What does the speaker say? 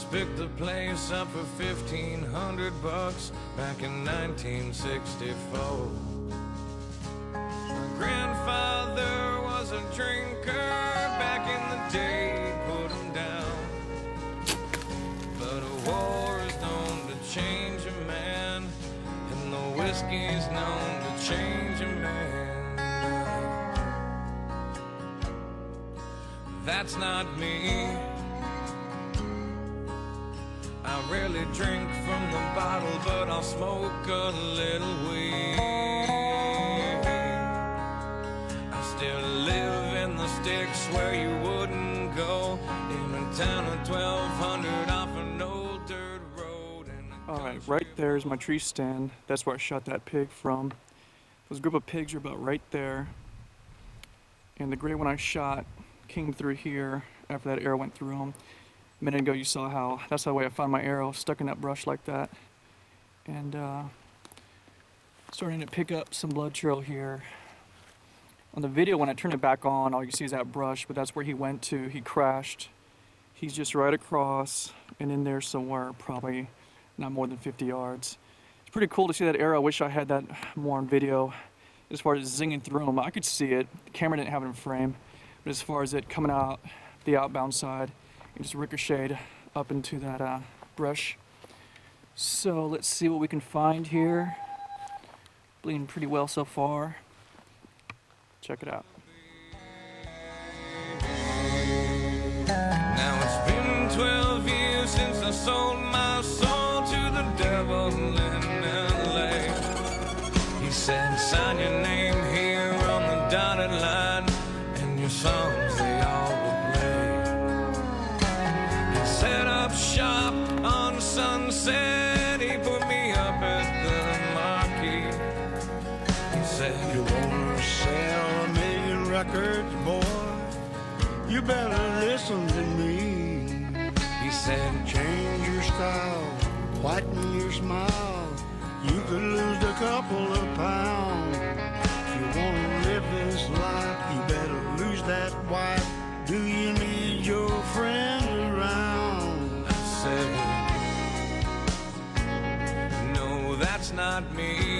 Just picked the place up for $1,500 back in 1964. My grandfather was a drinker back in the day, put him down. But a war is known to change a man, and the whiskey's known to change a man. That's not me. I rarely drink from the bottle, but I'll smoke a little weed. I still live in the sticks where you wouldn't go, in a town of 1,200 off an old dirt road. Alright, right there is my tree stand. That's where I shot that pig from. Those group of pigs are about right there. And the gray one I shot came through here after that arrow went through him. A minute ago you saw how that's the way I found my arrow, stuck in that brush like that, and starting to pick up some blood trail here. On the video when I turn it back on, all you see is that brush, but that's where he went to. He crashed. He's just right across and in there somewhere, probably not more than 50 yards. It's pretty cool to see that arrow. I wish I had that more on video. As far as zinging through him, I could see it. The camera didn't have it in frame, but as far as it coming out the outbound side, and just ricocheted up into that brush. So let's see what we can find here. Bleeding pretty well so far. Check it out. Now it's been 12 years since I sold my soul to the devil in LA. He said, sign your name here on the dotted line, and your songs they all set up shop on Sunset. He put me up at the Marquee. He said, you wanna sell a million records, boy, you better listen to me. He said, change your style, whiten your smile, you could lose a couple of pounds. If you wanna live this life, you better lose that wife. Do you need your friend? That's not me.